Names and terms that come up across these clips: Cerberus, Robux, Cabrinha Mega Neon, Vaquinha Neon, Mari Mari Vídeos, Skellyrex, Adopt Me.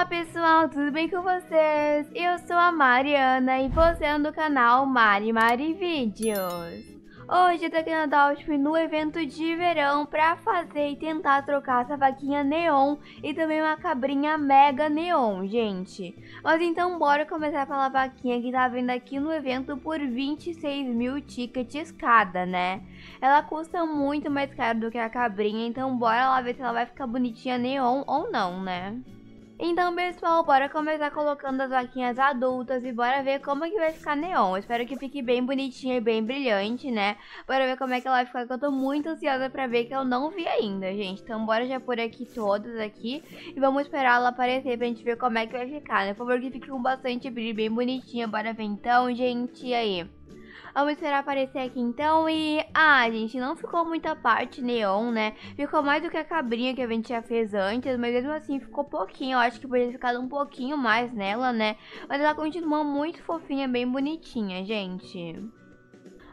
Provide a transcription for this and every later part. Olá pessoal, tudo bem com vocês? Eu sou a Mariana e você é do canal Mari Mari Vídeos. Hoje eu tô aqui na Adopt Me no evento de verão pra fazer e tentar trocar essa vaquinha neon e também uma cabrinha mega neon, gente. Mas então bora começar pela vaquinha que tá vindo aqui no evento por 26 mil tickets cada, né? Ela custa muito mais caro do que a cabrinha, então bora lá ver se ela vai ficar bonitinha neon ou não, né? Então pessoal, bora começar colocando as vaquinhas adultas e bora ver como é que vai ficar neon. Eu espero que fique bem bonitinha e bem brilhante, né? Bora ver como é que ela vai ficar, que eu tô muito ansiosa pra ver, que eu não vi ainda, gente. Então bora já pôr aqui todas aqui e vamos esperar ela aparecer pra gente ver como é que vai ficar, né? Por favor, que fique com bastante brilho, bem bonitinha. Bora ver então, gente, aí. Vamos esperar aparecer aqui então e... Ah, gente, não ficou muita parte neon, né? Ficou mais do que a cabrinha que a gente já fez antes, mas mesmo assim ficou pouquinho. Eu acho que podia ter ficado um pouquinho mais nela, né? Mas ela continua muito fofinha, bem bonitinha, gente.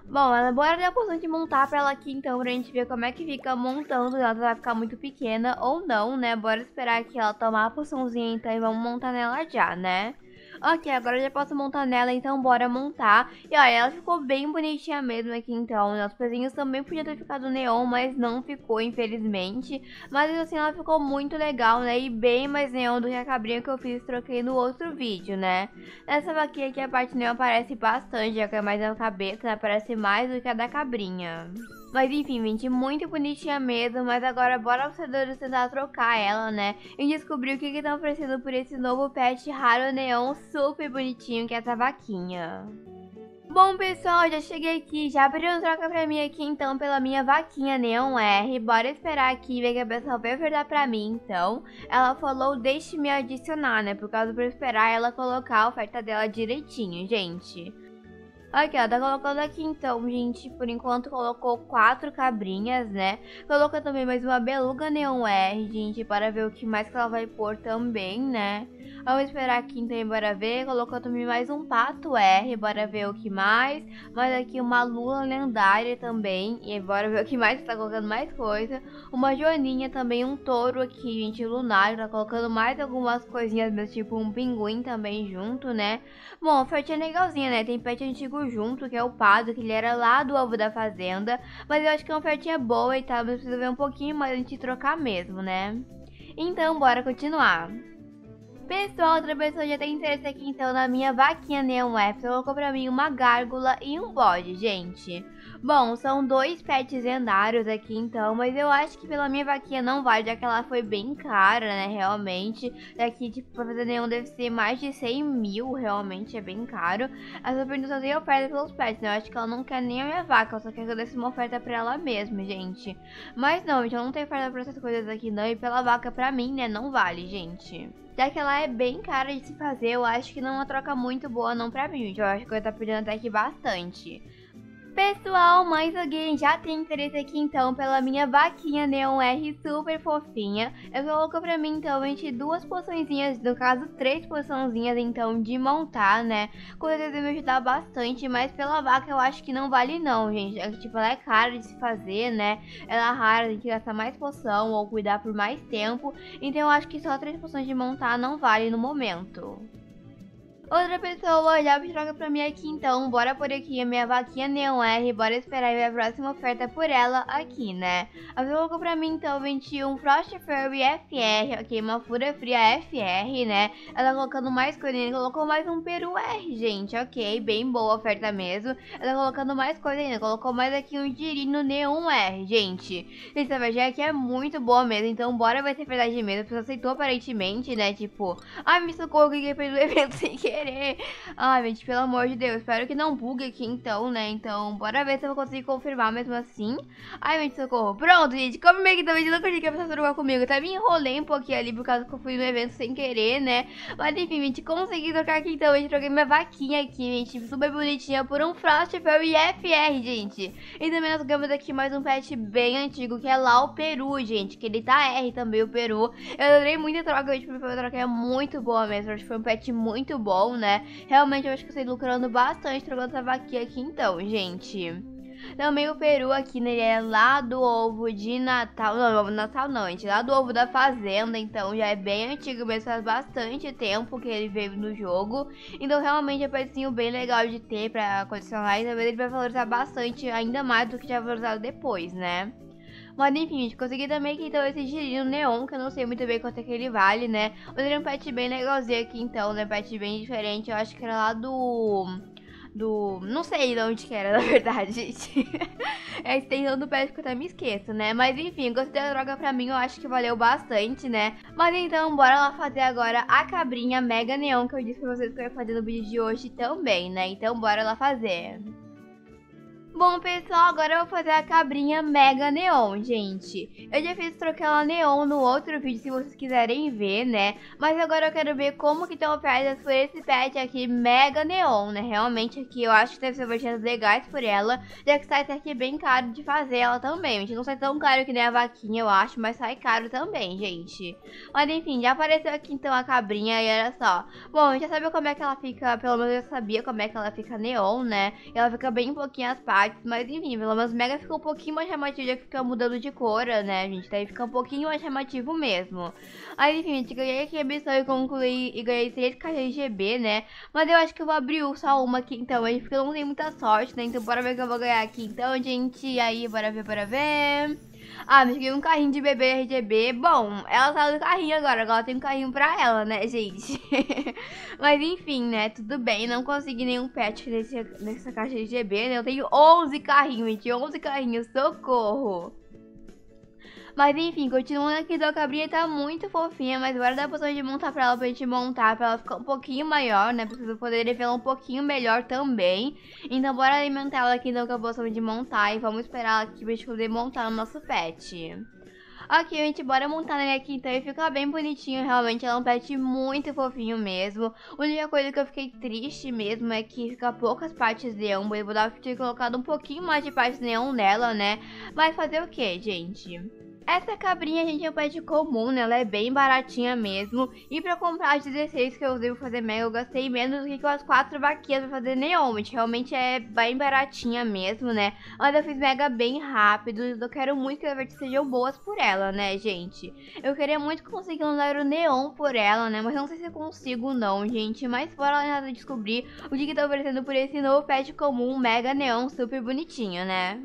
Bom, bora dar a opção de montar pra ela aqui então, pra gente ver como é que fica montando. Ela vai ficar muito pequena ou não, né? Bora esperar que ela tomar a poçãozinha então e vamos montar nela já, né? Ok, agora eu já posso montar nela, então bora montar. E olha, ela ficou bem bonitinha mesmo aqui então, né? Os pezinhos também podiam ter ficado neon, mas não ficou, infelizmente. Mas assim, ela ficou muito legal, né? E bem mais neon do que a cabrinha que eu fiz e troquei no outro vídeo, né? Nessa vaquinha aqui a parte neon aparece bastante, já que é mais a cabeça, né? Aparece mais do que a da cabrinha. Mas enfim, gente, muito bonitinha mesmo, mas agora bora os procedores tentar trocar ela, né? E descobrir o que estão oferecendo por esse novo pet raro neon super bonitinho que é essa vaquinha. Bom pessoal, já cheguei aqui, já pediram troca pra mim aqui então pela minha vaquinha Neon R. Bora esperar aqui e ver que a pessoa veio ofertar pra mim então. Ela falou, deixe-me adicionar, né? Por causa pra esperar ela colocar a oferta dela direitinho, gente. Aqui, ó, tá colocando aqui então, gente, por enquanto colocou 4 cabrinhas, né? Colocou também mais uma beluga Neon R, gente, para ver o que mais que ela vai pôr também, né? Vamos esperar aqui então, bora ver. Colocou também mais um pato R, bora ver o que mais. Mais aqui uma lula lendária também, e bora ver o que mais, tá colocando mais coisa. Uma joaninha também, um touro aqui, gente, lunar, tá colocando mais algumas coisinhas, mesmo, tipo um pinguim também junto, né? Bom, a oferta é legalzinha, né? Tem pet antigo junto, que é o Pado, que ele era lá do Ovo da Fazenda, mas eu acho que é uma ofertinha boa e tal, mas preciso ver um pouquinho mais antes de trocar mesmo, né? Então, bora continuar. Pessoal, outra pessoa já tem interesse aqui então na minha vaquinha Neon F, colocou pra mim uma gárgula e um bode, gente. Bom, são 2 pets lendários aqui então, mas eu acho que pela minha vaquinha não vale, já que ela foi bem cara, né, realmente. Daqui, tipo, pra fazer neon deve ser mais de 100 mil, realmente, é bem caro. Essa pergunta só tem oferta pelos pets, né, eu acho que ela não quer nem a minha vaca, ela só quer que eu desse uma oferta pra ela mesma, gente. Mas não, gente, eu não tenho oferta pra essas coisas aqui não, e pela vaca pra mim, né, não vale, gente. Já que ela é bem cara de se fazer, eu acho que não é uma troca muito boa não pra mim, gente. Eu acho que eu tô perdendo até aqui bastante. Pessoal, mais alguém já tem interesse aqui então pela minha vaquinha Neon R super fofinha. Eu coloco pra mim então, gente, 2 poçõezinhas, no caso 3 poçãozinhas então de montar, né? Com certeza me ajudar bastante, mas pela vaca eu acho que não vale não, gente. É que, tipo, ela é cara de se fazer, né? Ela é rara, tem que gastar mais poção ou cuidar por mais tempo. Então eu acho que só 3 poções de montar não vale no momento. Outra pessoa já me troca pra mim aqui então, bora por aqui a minha vaquinha Neon R, bora esperar ver a próxima oferta por ela aqui, né? A pessoa colocou pra mim então 21 Frost Furry FR, ok, uma fura fria FR, né? Ela colocando mais coisa, colocou mais um peru R, gente, ok, bem boa a oferta mesmo. Ela colocando mais coisa ainda, colocou mais aqui um girino Neon R, gente. Essa vaquinha aqui é muito boa mesmo, então bora ver se é verdade mesmo. A pessoa aceitou aparentemente, né, tipo, ai, me socorro, que fez o evento sem querer. Ai, gente, pelo amor de Deus, espero que não bugue aqui então, né? Então, bora ver se eu vou conseguir confirmar mesmo assim. Ai, gente, socorro. Pronto, gente, como meio que também não acredito que a pessoa trocou comigo. Até me enrolei um pouquinho ali por causa que eu fui no evento sem querer, né? Mas enfim, gente, consegui trocar aqui então. Gente, troquei minha vaquinha aqui, gente, super bonitinha, por um Frost Furry FR, gente. E também nós ganhamos aqui mais um pet bem antigo, que é lá o peru, gente, que ele tá R também, o peru. Eu adorei muito a troca, gente, porque a troca é muito boa mesmo. Acho que foi um pet muito bom, né? Realmente eu acho que eu estou lucrando bastante trocando essa vaquinha aqui então, gente. Também o peru aqui, né, ele é lá do ovo de Natal, não, ovo de Natal não, gente, lá do ovo da fazenda, então já é bem antigo mesmo, faz bastante tempo que ele veio no jogo, então realmente é um pedacinho bem legal de ter pra colecionar e também ele vai valorizar bastante, ainda mais do que já valorizado depois, né. Mas enfim, gente, consegui também aqui então esse girino neon, que eu não sei muito bem quanto é que ele vale, né. Mas ele é um pet bem legalzinho aqui então, né, pet bem diferente, eu acho que era lá do... não sei de onde que era, na verdade, gente. É a extensão do pet que eu até me esqueço, né. Mas enfim, gostei da droga pra mim, eu acho que valeu bastante, né. Mas então, bora lá fazer agora a cabrinha mega neon que eu disse pra vocês que eu ia fazer no vídeo de hoje também, né. Então bora lá fazer. Bom, pessoal, agora eu vou fazer a cabrinha mega neon, gente. Eu já fiz troquela neon no outro vídeo, se vocês quiserem ver, né? Mas agora eu quero ver como que estão ofertas por esse pet aqui mega neon, né? Realmente aqui eu acho que deve ser ofertas legais por ela, já que sai até aqui bem caro de fazer ela também, gente. Não sai tão caro que nem a vaquinha, eu acho, mas sai caro também, gente. Mas enfim, já apareceu aqui então a cabrinha e olha só. Bom, eu já sabia como é que ela fica, pelo menos eu sabia como é que ela fica neon, né? Ela fica bem pouquinho as partes. Mas enfim, pelo menos mega fica um pouquinho mais chamativo, já que fica mudando de cor, né, gente? Daí fica um pouquinho mais chamativo mesmo. Aí enfim, gente, ganhei aqui a missão e concluí e ganhei 3 caixas de GB, né? Mas eu acho que eu vou abrir só uma aqui então, porque eu não tenho muita sorte, né? Então bora ver o que eu vou ganhar aqui então, gente. Aí, bora ver. Ah, me cheguei um carrinho de bebê RGB. Bom, ela saiu do carrinho agora ela tem um carrinho pra ela, né, gente? Mas enfim, né, tudo bem. Não consegui nenhum pet nessa caixa de RGB, né? Eu tenho 11 carrinhos, gente, 11 carrinhos, socorro! Mas enfim, continuando aqui, a cabrinha tá muito fofinha, mas agora dá a opção de montar pra ela, pra gente montar, pra ela ficar um pouquinho maior, né, pra vocês poderem vê-la um pouquinho melhor também. Então bora alimentar ela aqui então com a opção de montar e vamos esperar ela aqui pra gente poder montar o nosso pet. Ok, gente, bora montar nele aqui então e fica bem bonitinho, realmente, ela é um pet muito fofinho mesmo. A única coisa que eu fiquei triste mesmo é que fica poucas partes neon, eu vou dar pra ter colocado um pouquinho mais de partes neon nela, né, mas fazer o que, gente? Essa cabrinha, gente, é um pet comum, né? Ela é bem baratinha mesmo. E pra comprar as 16 que eu usei pra fazer mega, eu gastei menos do que com as 4 vaquinhas pra fazer neon. Gente, realmente é bem baratinha mesmo, né? Mas eu fiz mega bem rápido. Eu quero muito que as ofertas sejam boas por ela, né, gente? Eu queria muito conseguir um euro neon por ela, né? Mas não sei se eu consigo não, gente. Mas bora lá descobrir o que tá oferecendo por esse novo pet comum mega neon super bonitinho, né?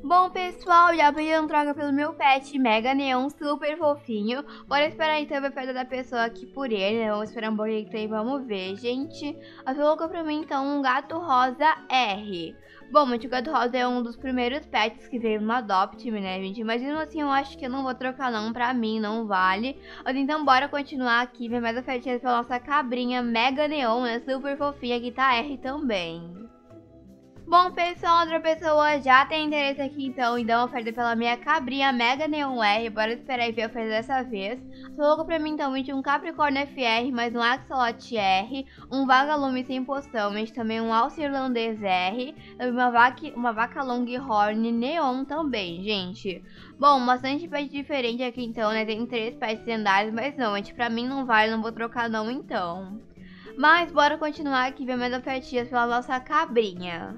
Bom, pessoal, já pediram troca pelo meu pet mega neon, super fofinho. Bora esperar então a oferta da pessoa aqui por ele, né? Vamos esperar um pouquinho então e vamos ver, gente. Ela colocou pra mim então um gato rosa R. Bom, gente, o gato rosa é um dos primeiros pets que veio no Adopt Me, né, gente? Mas mesmo assim eu acho que eu não vou trocar não, pra mim não vale. Mas então bora continuar aqui, ver mais ofertas pela nossa cabrinha mega neon, né? Super fofinha, aqui tá R também. Bom, pessoal, outra pessoa já tem interesse aqui então em dar uma oferta pela minha cabrinha mega neon R. Bora esperar e ver a oferta dessa vez. Colocou pra mim então um capricórnio FR, mais um axolote R, um vagalume sem poção, mas também um alce irlandês R, uma vaca longhorn neon também, gente. Bom, bastante pet diferente aqui então, né? Tem 3 pets lendários, mas não, gente, pra mim não vale, não vou trocar não então. Mas bora continuar aqui ver mais ofertinhas pela nossa cabrinha.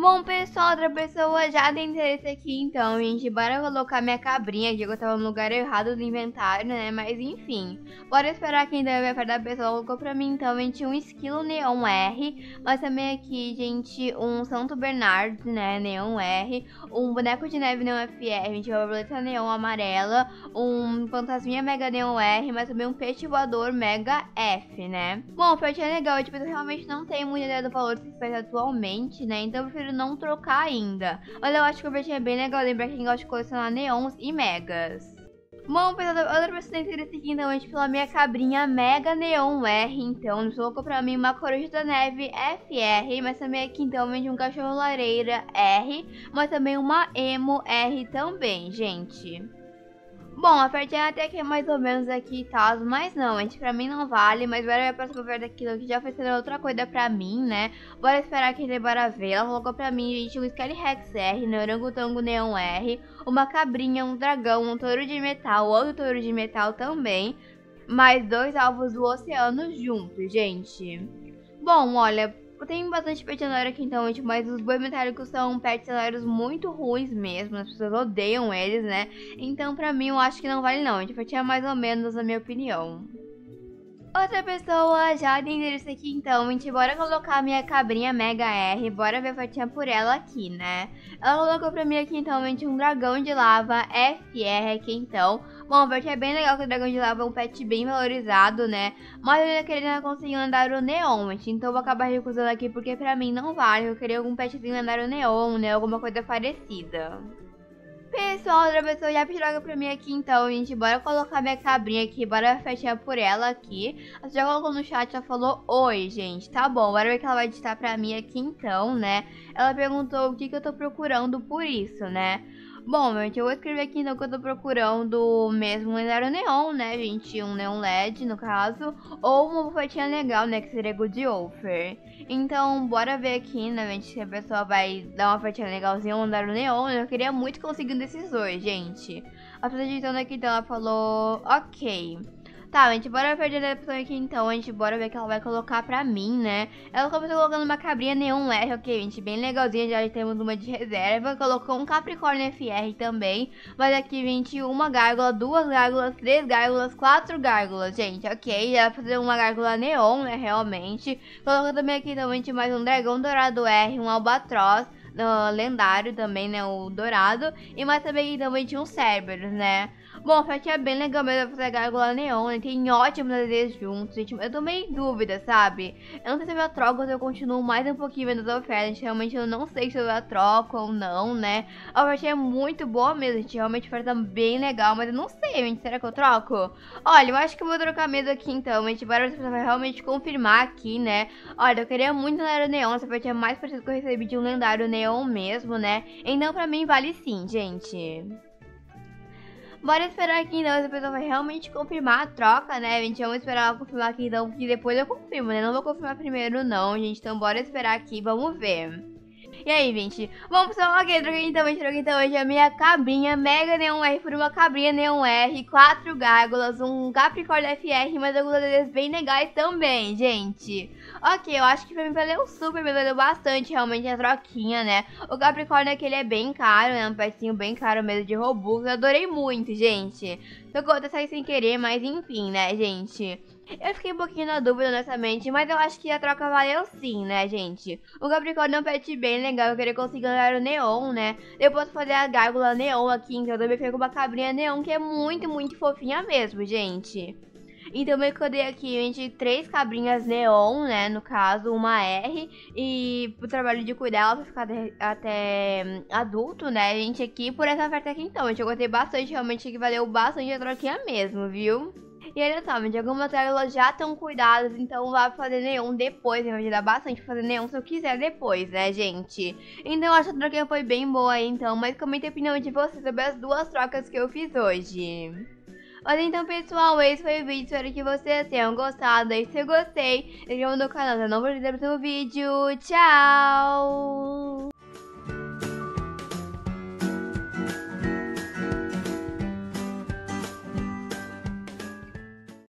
Bom, pessoal, outra pessoa já tem interesse aqui, então, gente, bora colocar minha cabrinha aqui, que eu tava no lugar errado do inventário, né, mas enfim. Bora esperar aqui, então, a oferta da pessoa colocou pra mim, então, gente, um esquilo neon R, mas também aqui, gente, um Santo Bernardo, né, neon R, um boneco de neve neon FR, gente, uma borboleta neon amarela, um fantasminha mega neon R, mas também um peixe voador mega F, né. Bom, o peixe é legal, tipo, eu realmente não tenho muita ideia do valor desse peixe atualmente, né, então eu prefiro não trocar ainda. Mas eu acho que o pet é bem legal, lembra quem gosta de colecionar neons e megas. Bom, pessoal, outra pessoa tem interesse aqui então, gente, pela minha cabrinha mega neon R, então, eles colocou pra mim uma coruja da neve FR, mas também aqui então vende um cachorro lareira R, mas também uma emo R também, gente. Bom, a oferta até que é mais ou menos aqui e tal, mas não, gente, pra mim não vale, mas bora ver a próxima oferta aqui, que já foi sendo outra coisa pra mim, né? Bora esperar que ele bora ver, ela colocou pra mim, gente, um Skellyrex R, um orangotango neon R, uma cabrinha, um dragão, um touro de metal, outro touro de metal também, mais 2 alvos do oceano juntos, gente. Bom, olha... Tem bastante pet cenário aqui então, gente, mas os bois metálicos são pet cenários muito ruins mesmo, as pessoas odeiam eles, né? Então pra mim eu acho que não vale não, gente, foi tirar mais ou menos a minha opinião. Outra pessoa já tem endereço aqui então, gente, bora colocar a minha cabrinha Mega R, bora ver a fotinha por ela aqui, né? Ela colocou pra mim aqui então, gente, um dragão de lava FR aqui então. Bom, o verde é bem legal, que o dragão de lava é um pet bem valorizado, né? Mas eu ia querer conseguir um lendário neon, gente, então eu vou acabar recusando aqui porque pra mim não vale, eu queria algum petzinho lendário neon, né? Alguma coisa parecida. Pessoal, outra pessoa já pediu droga pra mim aqui então, gente, bora colocar minha cabrinha aqui, bora fechar por ela aqui. Ela já colocou no chat, já falou oi, gente, tá bom, bora ver o que ela vai digitar pra mim aqui então, né? Ela perguntou o que eu tô procurando por isso, né? Bom, gente, eu vou escrever aqui então que eu tô procurando mesmo um lendário neon, né, gente? Um neon LED, no caso, ou uma bufetinha legal, né, que seria good offer. Então, bora ver aqui, né, gente, se a pessoa vai dar uma ofertinha legalzinha, um lendário neon. Eu queria muito conseguir um desses dois, gente. A pessoa digitando aqui, então, ela falou, ok. Tá, gente, bora perder a pessoa aqui então, gente, bora ver o que ela vai colocar pra mim, né? Ela começou colocando uma cabrinha neon R, ok, gente, bem legalzinha, já temos uma de reserva. Colocou um capricórnio FR também, mas aqui, gente, uma gárgula, duas gárgulas, três gárgulas, quatro gárgulas, gente, ok. Ela fazer uma gárgula neon, né, realmente. Colocou também aqui então, gente, mais um dragão dourado R, um albatroz lendário também, né, o dourado. E mais também, então, gente, um Cerberus, né? Bom, a fatia é bem legal mesmo fazer a gárgula neon, né? Tem ótimos desejos juntos, gente. Eu tô meio em dúvida, sabe? Eu não sei se eu troco ou se eu continuo mais um pouquinho vendo as ofertas, gente. Realmente eu não sei se eu troco ou não, né? A fatia é muito boa mesmo, gente. Realmente a oferta bem legal, mas eu não sei, gente. Será que eu troco? Olha, eu acho que eu vou trocar mesmo aqui então, gente. Bora vai realmente confirmar aqui, né? Olha, eu queria muito lendário neon. Essa fatia é mais parecida que eu recebi de um lendário neon mesmo, né? Então pra mim vale sim, gente. Bora esperar aqui então, essa pessoa vai realmente confirmar a troca, né, gente? Vamos esperar ela confirmar aqui então, porque depois eu confirmo, né? Não vou confirmar primeiro não, gente. Então bora esperar aqui, vamos ver. E aí, gente? Bom, pessoal, ok, troquei então hoje a minha cabrinha Mega Neon R por uma cabrinha Neon R, quatro gárgulas, um Capricórnio FR, mas algumas deles bem legais também, gente. Ok, eu acho que pra mim valeu super, me valeu bastante realmente a troquinha, né? O Capricórnio aqui, ele é bem caro, né? Um pecinho bem caro mesmo de Robux, eu adorei muito, gente. Tô com outra sair sem querer, mas enfim, né, gente? Eu fiquei um pouquinho na dúvida, honestamente, mas eu acho que a troca valeu sim, né, gente? O Capricórnio é um pet bem legal, eu queria conseguir um lendário neon, né? Eu posso fazer a gárgula neon aqui, então eu também fico com uma cabrinha neon, que é muito, muito fofinha mesmo, gente. Então eu codei aqui, gente, três cabrinhas neon, né, no caso, uma R. E o trabalho de cuidar, ela vai ficar até adulto, né, gente, aqui, por essa oferta aqui então, gente. Eu gostei bastante, realmente, que valeu bastante a troquinha mesmo, viu? E olha só, gente, algumas células já estão cuidadas, então vai fazer neon depois, vai ajudar bastante pra fazer neon se eu quiser depois, né, gente? Então acho que a troca foi bem boa aí, então, mas comenta a opinião de vocês sobre as duas trocas que eu fiz hoje. Mas então, pessoal, esse foi o vídeo, espero que vocês tenham gostado, e se eu gostei, se inscrevam no canal, se não perder o próximo vídeo, tchau!